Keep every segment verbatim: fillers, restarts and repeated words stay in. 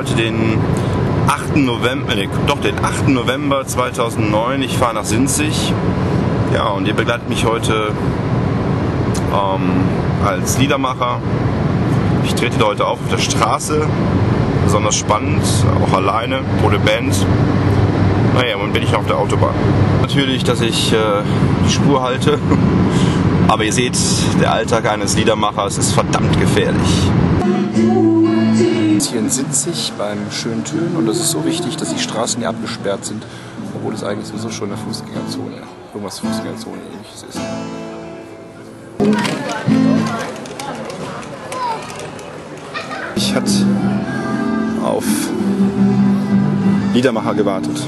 Heute den achten November, nee, doch den achten November zweitausendneun, ich fahre nach Sinzig. Ja, und ihr begleitet mich heute ähm, als Liedermacher. Ich trete heute auf auf der Straße, besonders spannend, auch alleine, ohne Band. Naja, und bin ich auf der Autobahn. Natürlich, dass ich äh, die Spur halte, aber ihr seht, der Alltag eines Liedermachers ist verdammt gefährlich. Hier in Sinzig beim schönen Tönen, und das ist so wichtig, dass die Straßen hier abgesperrt sind, obwohl es eigentlich sowieso schon eine Fußgängerzone, irgendwas Fußgängerzone ähnliches ist. Ich hatte auf Liedermacher gewartet.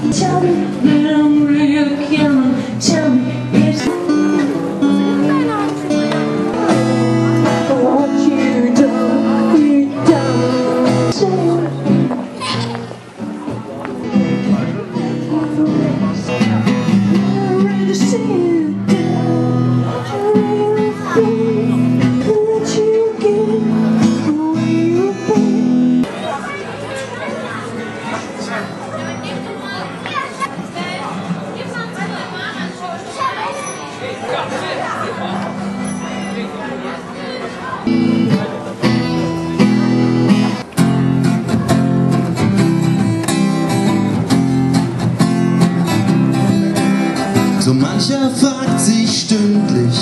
So mancher fragt sich stündlich,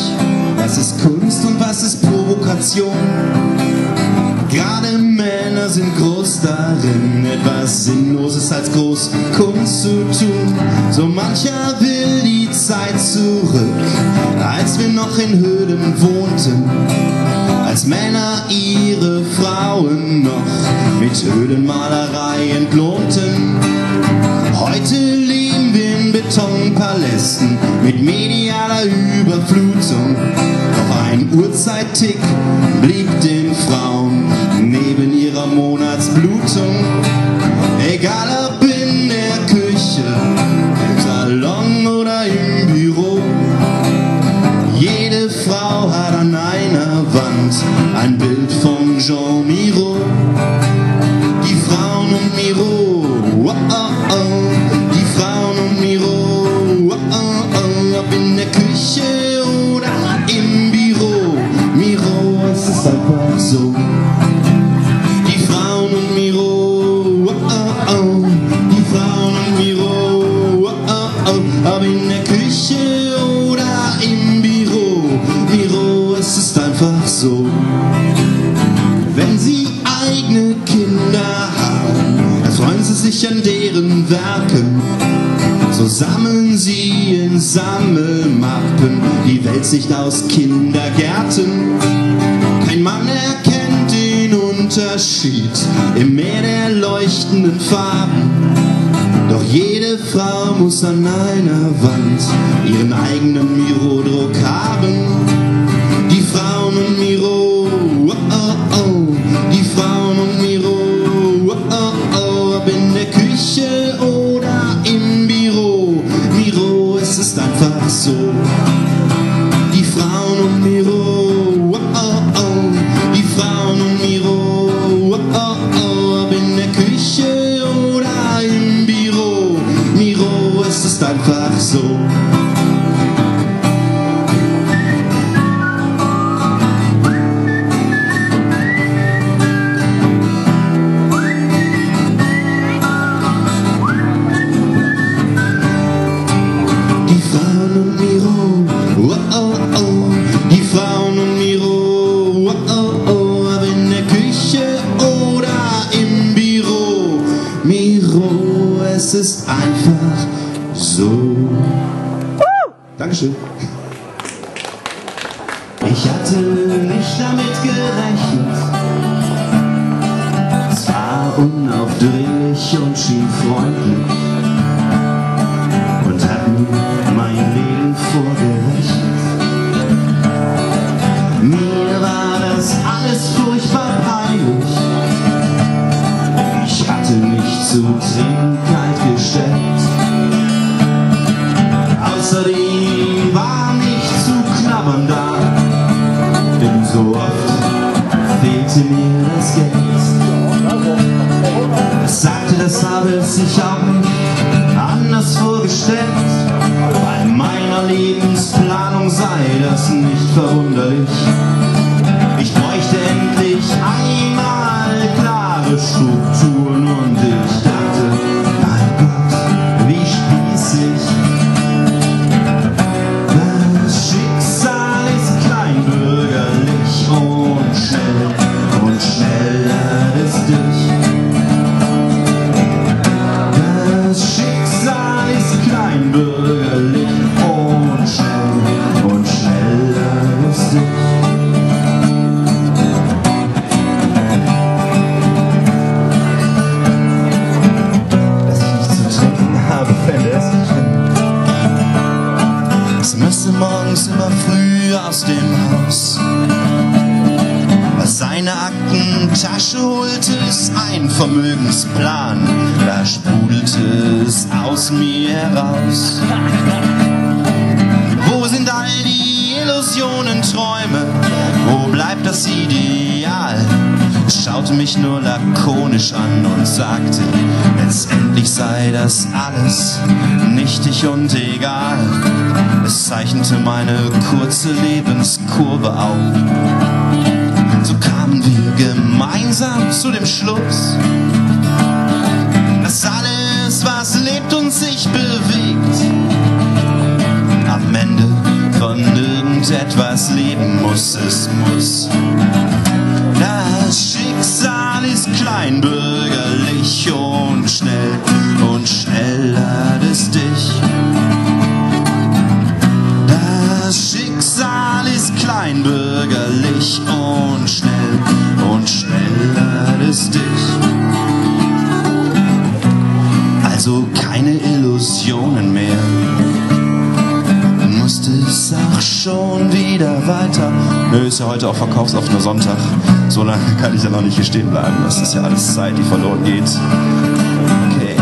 was ist Kunst und was ist Provokation? Gerade Männer sind groß darin, etwas Sinnloses als groß Kunst zu tun. So mancher will die Zeit zurück, als wir noch in Höhlen wohnten, als Männer ihre Frauen noch mit Höhlenmalerei entlohnten. Heute leben wir in Betonpalästen mit medialer Überflutung, doch ein Uhrzeittick blieb den Frauen neben ihrer Monatsblutung. Egal ob in der Küche, im Salon oder im Büro, jede Frau hat an einer Wand ein Bild von Jean Miró. Die Frauen und Miró, oh oh oh. Die Frauen und Miró, oh oh oh. Ob in der Küche oder im Büro, Miró, es ist einfach so. Die Frauen und Miró, oh oh oh. Die Frauen und Miró, oh oh oh. Ob in der Küche oder im Büro, Miró, es ist einfach so. Wenn sie eigene Kinder haben, erfreuen sie sich an deren Werken. So sammeln sie in Sammelmappen die Weltsicht aus Kindergärten. Kein Mann erkennt den Unterschied im Meer der leuchtenden Farben. Doch jede Frau muss an einer Wand ihren eigenen Miró-Druck haben. Die Frauen und Miró, oh oh oh. Die Frauen und Miró, oh oh oh. Ob in der Küche oder im Büro, Miró, es ist einfach so. Die Frauen und Miró, oh oh oh. Die Frauen und Miró, oh oh oh. Ob in der Küche oder im Büro, Miró, es ist einfach so. Es ist einfach so. Dankeschön. Ich hatte nicht damit gerechnet. Es war unaufdringlich und schien freundlich und hat mir mein Leben vorgerechnet. Mir war das alles furchtbar peinlich. Ich hatte mich zu trinken. Außerdem war nicht zu knabbern da, denn so oft fehlte mir das Geld. das habe ich auch nicht anders vorgestellt. Bei meiner Lebensplanung sei das nicht verwunderlich. Ich bräuchte endlich einmal klare Strukturen und ich dachte, mein Gott, wie spießig. Das Schicksal ist kleinbürgerlich und schnell und schneller ist dich. Das Schicksal ist kleinbürgerlich und schnell und schneller ist dich. Morgens immer früh aus dem Haus. Was seine Aktentasche holte, ist ein Vermögensplan. Da sprudelte es aus mir heraus. Wo sind all die Illusionen, Träume? Wo bleibt das Ideal? Es schaute mich nur lakonisch an und sagte, letztendlich sei das alles nichtig und egal. Es zeichnete meine kurze Lebenskurve auf. So kamen wir gemeinsam zu dem Schluss, dass alles, was lebt und sich bewegt, am Ende von irgendetwas leben muss. Es muss. Das Schicksal ist kleinbürgerlich und schnell und schneller ist dich. Das Schicksal ist kleinbürgerlich und schnell und schneller ist dich. Also keine Illusionen mehr, musste es auch schon wieder weiter. Nö, ist ja heute auch verkaufsoffener Sonntag. So lange kann ich ja noch nicht hier stehen bleiben. Das ist ja alles Zeit, die verloren geht. Okay.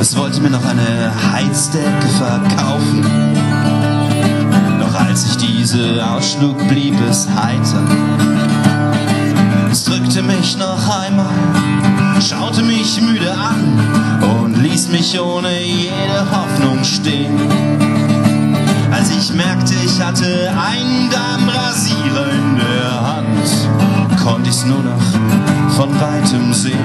Es wollte mir noch eine Heizdecke verkaufen. Doch als ich diese ausschlug, blieb es heiter. Es drückte mich noch einmal, schaute mich müde an und ließ mich ohne jede Hoffnung stehen. Als ich merkte, ich hatte einen Dammrasierer in der Hand, konnte ich's nur noch von weitem sehen.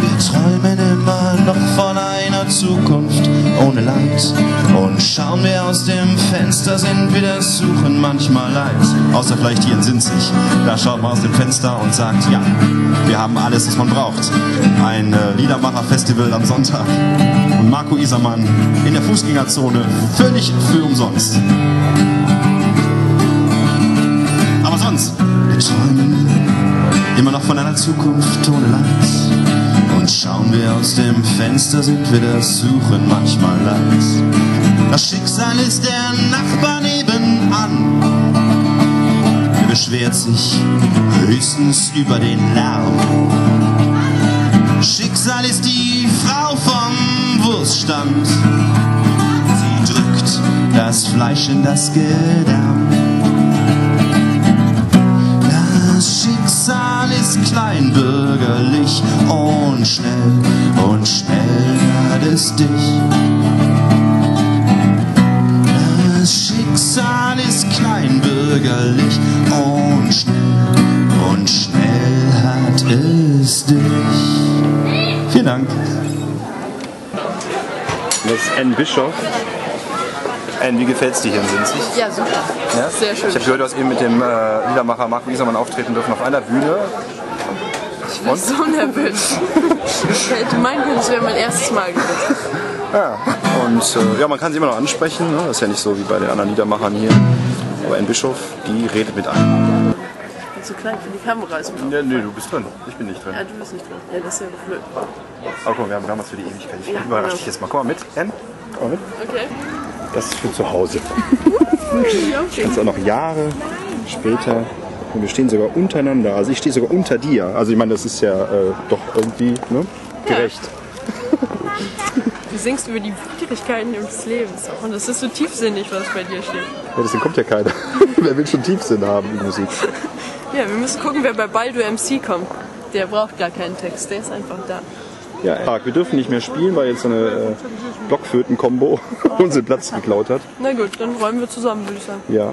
Wir träumen immer noch von einer Zukunft ohne Land. Und schauen wir aus dem Fenster, sind wir das Suchen manchmal leid. Außer vielleicht hier in Sinzig. Da schaut man aus dem Fenster und sagt, ja, wir haben alles, was man braucht. Ein äh, Liedermacher-Festival am Sonntag. Und Marco Isermann in der Fußgängerzone völlig für umsonst. Aber sonst, wir träumen immer noch von einer Zukunft ohne Land. Und schauen wir aus dem Fenster, sind wir das Suchen manchmal leid. Das Schicksal ist der Nachbar nebenan. Er beschwert sich höchstens über den Lärm. Schicksal ist die Frau vom Wurststand. Sie drückt das Fleisch in das Gedärm. Das Schicksal ist kleinbürgerlich und schnell und schneller ist dich. Das Schicksal ist kleinbürgerlich und schnell und schnell ist dich. Vielen Dank. Das ist Ann Bishop. Ann, wie gefällt es dir hier in Sinzig? Ja, super. Ja? Sehr schön. Ich habe gehört, du hast eben mit dem äh, Liedermacher Marco Isermann auftreten dürfen auf einer Bühne. Ich bin so nervös. Ich hätte meinen können, es wäre mein erstes Mal gewesen. Ja, und äh, ja, man kann sie immer noch ansprechen. Ne? Das ist ja nicht so wie bei den anderen Liedermachern hier. Aber Ann Bishop, die redet mit einem. Zu klein für die Kamera ist mir. Ja, nee, du bist drin. Ich bin nicht drin. Ja, du bist nicht drin. Ja, das ist ja blöd. Aber guck mal, wir haben damals für die Ewigkeit. Ich ja, überrasche genau. dich jetzt mal. Komm mal mit, Ann. Komm mal mit. Okay. Das ist für zu Hause. Okay. Das ist auch noch Jahre später. Und wir stehen sogar untereinander. Also ich stehe sogar unter dir. Also ich meine, das ist ja äh, doch irgendwie ne? ja. gerecht. Du singst über die Widrigkeiten des Lebens. Und das ist so tiefsinnig, was bei dir steht. Ja, deswegen kommt ja keiner. Wer will schon Tiefsinn haben in Musik? Ja, wir müssen gucken, wer bei Baldo M C kommt. Der braucht gar keinen Text, der ist einfach da. Ja, wir dürfen nicht mehr spielen, weil jetzt so eine äh, Blockflöten-Kombo unseren Platz geklaut hat. Na gut, dann räumen wir zusammen, würde ich sagen. Ja.